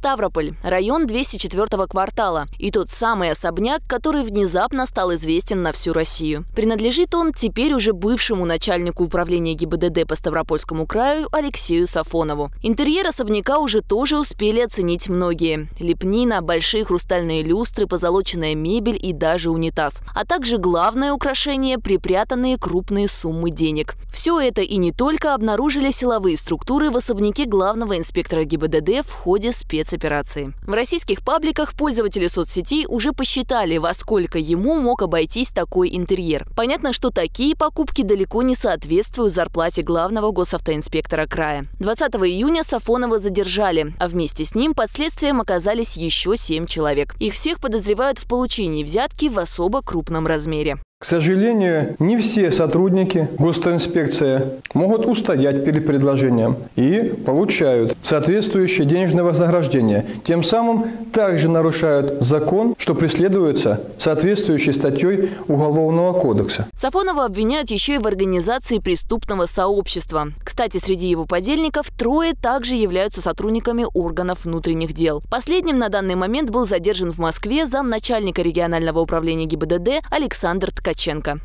Ставрополь, район 204-го квартала. И тот самый особняк, который внезапно стал известен на всю Россию. Принадлежит он теперь уже бывшему начальнику управления ГИБДД по Ставропольскому краю Алексею Сафонову. Интерьер особняка уже тоже успели оценить многие. Лепнина, большие хрустальные люстры, позолоченная мебель и даже унитаз. А также главное украшение – припрятанные крупные суммы денег. Все это и не только обнаружили силовые структуры в особняке главного инспектора ГИБДД в ходе спецоперации. В российских пабликах пользователи соцсетей уже посчитали, во сколько ему мог обойтись такой интерьер. Понятно, что такие покупки далеко не соответствуют зарплате главного госавтоинспектора края. 20 июня Сафонова задержали, а вместе с ним под следствием оказались еще 7 человек. Их всех подозревают в получении взятки в особо крупном размере. К сожалению, не все сотрудники госавтоинспекции могут устоять перед предложением и получают соответствующее денежное вознаграждение. Тем самым также нарушают закон, что преследуется соответствующей статьей Уголовного кодекса. Сафонова обвиняют еще и в организации преступного сообщества. Кстати, среди его подельников трое также являются сотрудниками органов внутренних дел. Последним на данный момент был задержан в Москве замначальника регионального управления ГИБДД Александр Ткаченко.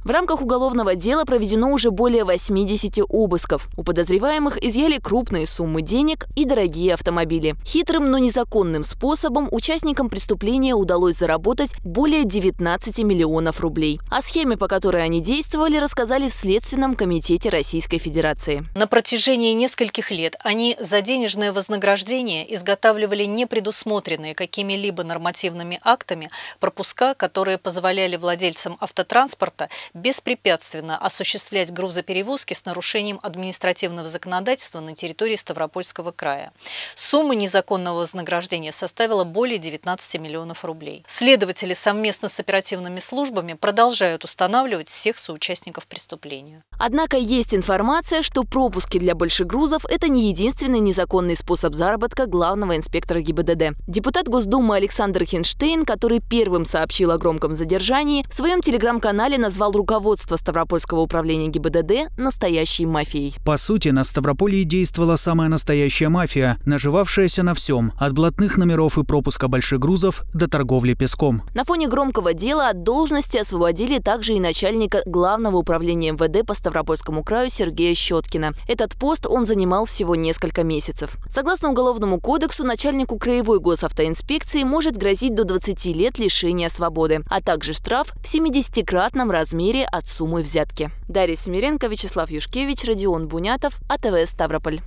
В рамках уголовного дела проведено уже более 80 обысков. У подозреваемых изъяли крупные суммы денег и дорогие автомобили. Хитрым, но незаконным способом участникам преступления удалось заработать более 19 миллионов рублей. О схеме, по которой они действовали, рассказали в Следственном комитете Российской Федерации. На протяжении нескольких лет они за денежное вознаграждение изготавливали непредусмотренные какими-либо нормативными актами пропуска, которые позволяли владельцам автотранспорта беспрепятственно осуществлять грузоперевозки с нарушением административного законодательства на территории Ставропольского края. Сумма незаконного вознаграждения составила более 19 миллионов рублей. Следователи совместно с оперативными службами продолжают устанавливать всех соучастников преступления. Однако есть информация, что пропуски для большегрузов – это не единственный незаконный способ заработка главного инспектора ГИБДД. Депутат Госдумы Александр Хинштейн, который первым сообщил о громком задержании, в своем телеграм-канале назвал руководство Ставропольского управления ГИБДД настоящей мафией. По сути, на Ставрополье действовала самая настоящая мафия, наживавшаяся на всем, от блатных номеров и пропуска большегрузов до торговли песком. На фоне громкого дела от должности освободили также и начальника главного управления МВД по Ставропольскому краю Сергея Щеткина. Этот пост он занимал всего несколько месяцев. Согласно Уголовному кодексу, начальнику краевой госавтоинспекции может грозить до 20 лет лишения свободы, а также штраф в 70-кратном размере от суммы взятки. Дарья Семиренко, Вячеслав Юшкевич, Родион Бунятов, АТВ Ставрополь.